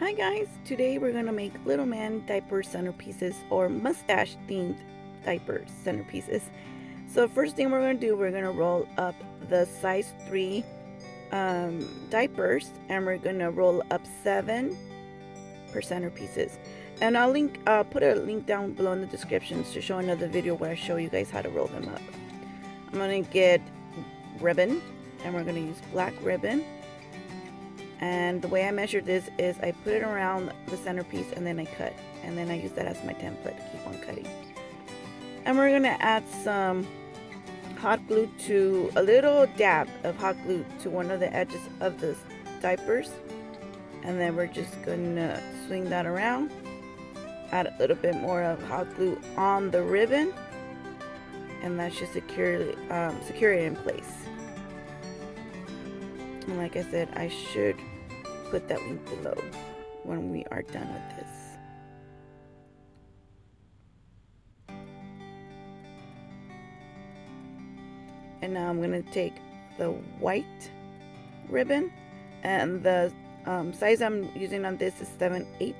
Hi guys, today we're gonna make little man diaper centerpieces or mustache themed diaper centerpieces. So first thing we're gonna do, we're gonna roll up the size 3 diapers, and we're gonna roll up 7 per centerpieces. And I'll link, put a link down below in the descriptions to show another video where I show you guys how to roll them up. I'm gonna get ribbon, and we're gonna use black ribbon. And the way I measured this is I put it around the centerpiece and then I cut, and then I use that as my template to keep on cutting. And we're gonna add some hot glue, to a little dab of hot glue to one of the edges of the diapers, and then we're just gonna swing that around, add a little bit more of hot glue on the ribbon, and that should secure it in place. And like I said, I should put that link below when we are done with this. And now I'm going to take the white ribbon, and the size I'm using on this is 7/8,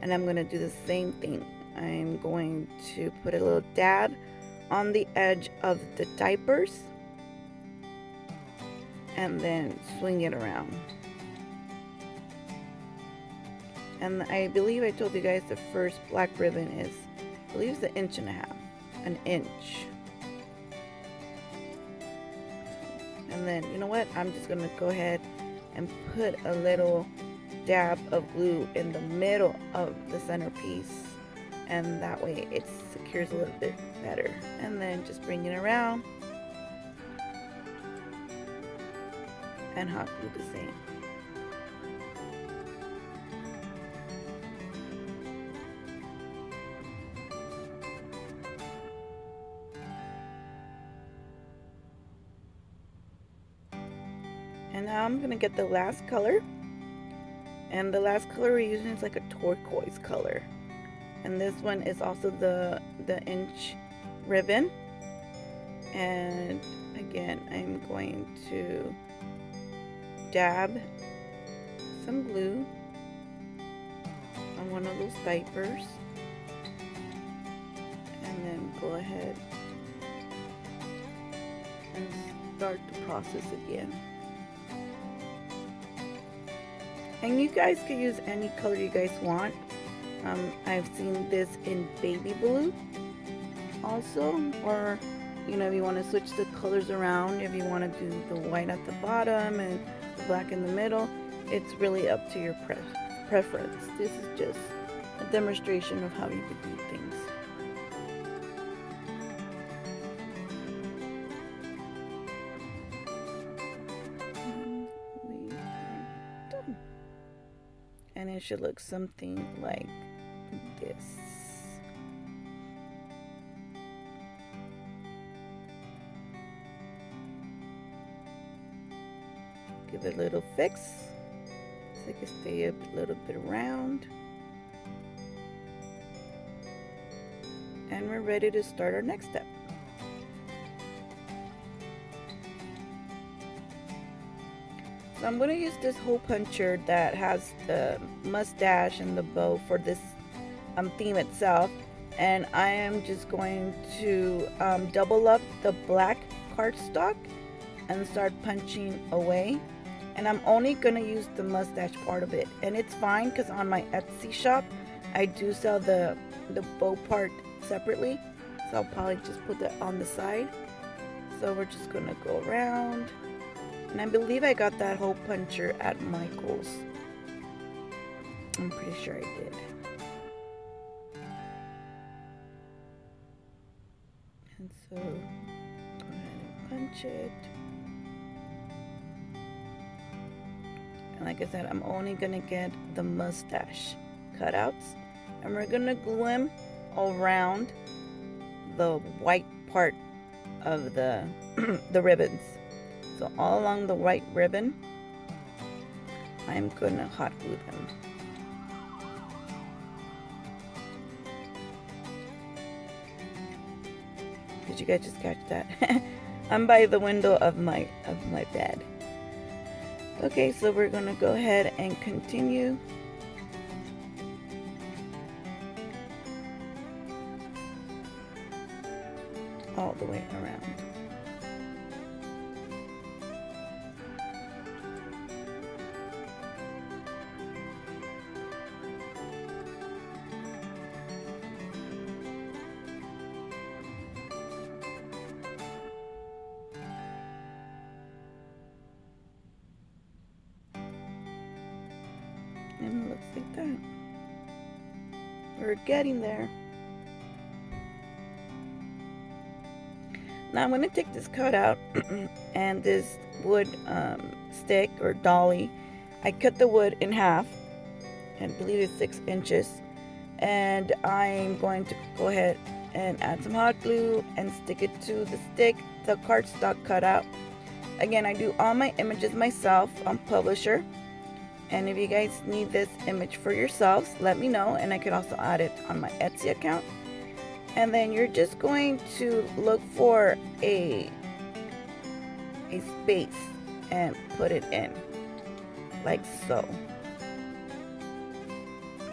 and I'm going to do the same thing. I'm going to put a little dab on the edge of the diapers and then swing it around. And I believe I told you guys the first black ribbon is, I believe it's 1.5 inches, an inch. And then, you know what, I'm just gonna go ahead and put a little dab of glue in the middle of the centerpiece, and that way it secures a little bit better. And then just bring it around and hot glue the same. And now I'm gonna get the last color, and the last color we're using is like a turquoise color, and this one is also the inch ribbon. And again, I'm going to dab some glue on one of those diapers, and then go ahead and start the process again. And you guys can use any color you guys want. I've seen this in baby blue also, or you know, if you want to switch the colors around, if you want to do the white at the bottom and black in the middle, it's really up to your preference. This is just a demonstration of how you could do things. And we are done. And it should look something like this. Give it a little fix so it can stay up a little bit round, and we're ready to start our next step. So I'm going to use this hole puncher that has the mustache and the bow for this theme itself, and I am just going to double up the black cardstock and start punching away. And I'm only gonna use the mustache part of it, and it's fine because on my Etsy shop I do sell the bow part separately, so I'll probably just put that on the side. So we're just gonna go around, and I believe I got that hole puncher at Michael's. I'm pretty sure I did. And so go ahead and punch it. And like I said, I'm only gonna get the mustache cutouts, and we're gonna glue them around the white part of the the ribbons. So all along the white ribbon, I'm gonna hot glue them. Did you guys just catch that? I'm by the window of my bed. Okay, so we're gonna go ahead and continue all the way around. And it looks like that. We're getting there. Now I'm going to take this cut out and this wood stick or dolly. I cut the wood in half, and I believe it's 6 inches. And I'm going to go ahead and add some hot glue and stick it to the stick, the cardstock cutout. Again, I do all my images myself on Publisher. And if you guys need this image for yourselves, let me know, and I could also add it on my Etsy account. And then you're just going to look for a space and put it in, like so.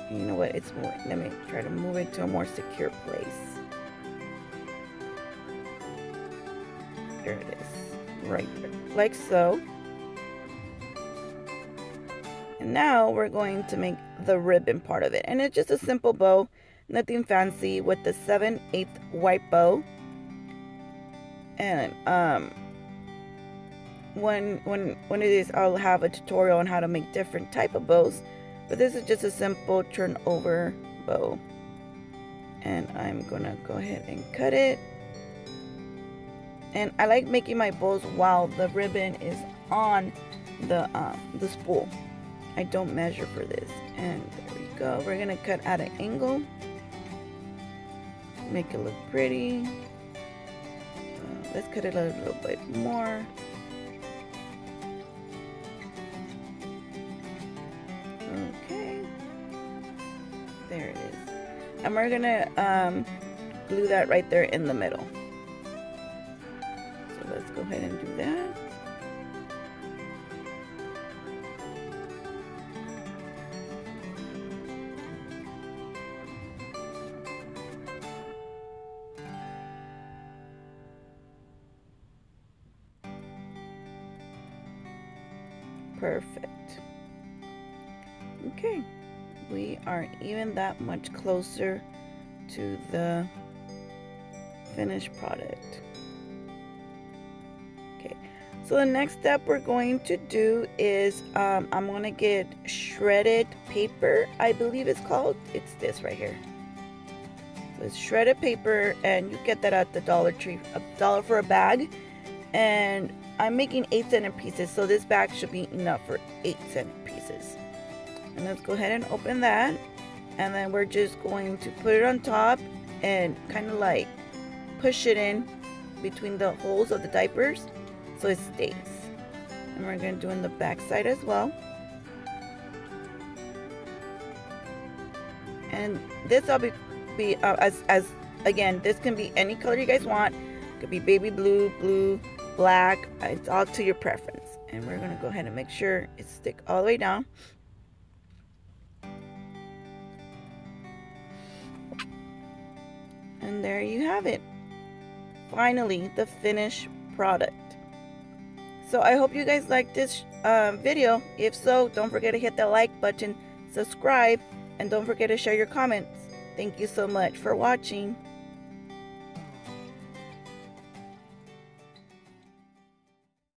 And you know what? It's more, let me try to move it to a more secure place. There it is, right there, like so. Now we're going to make the ribbon part of it, and it's just a simple bow, nothing fancy, with the 7/8 white bow. And when it is, I'll have a tutorial on how to make different type of bows, but this is just a simple turn over bow. And I'm gonna go ahead and cut it. And I like making my bows while the ribbon is on the spool. I don't measure for this. And there we go. We're gonna cut at an angle, make it look pretty. Let's cut it a little bit more. Okay, there it is. And we're gonna glue that right there in the middle. So let's go ahead and do that. Perfect. Okay, we are even that much closer to the finished product. Okay, so the next step we're going to do is I'm gonna get shredded paper, I believe it's called. It's this right here. So it's shredded paper, and you get that at the Dollar Tree, $1 for a bag. And I'm making 8-cent pieces, so this bag should be enough for 8-cent pieces. And let's go ahead and open that, and then we're just going to put it on top and kind of like push it in between the holes of the diapers so it stays. And we're going to do in the back side as well. And this I'll be again, this can be any color you guys want. It could be baby blue, blue, black, it's all to your preference. And we're gonna go ahead and make sure it sticks all the way down. And there you have it. Finally, the finished product. So I hope you guys liked this video. If so, don't forget to hit that like button, subscribe, and don't forget to share your comments. Thank you so much for watching.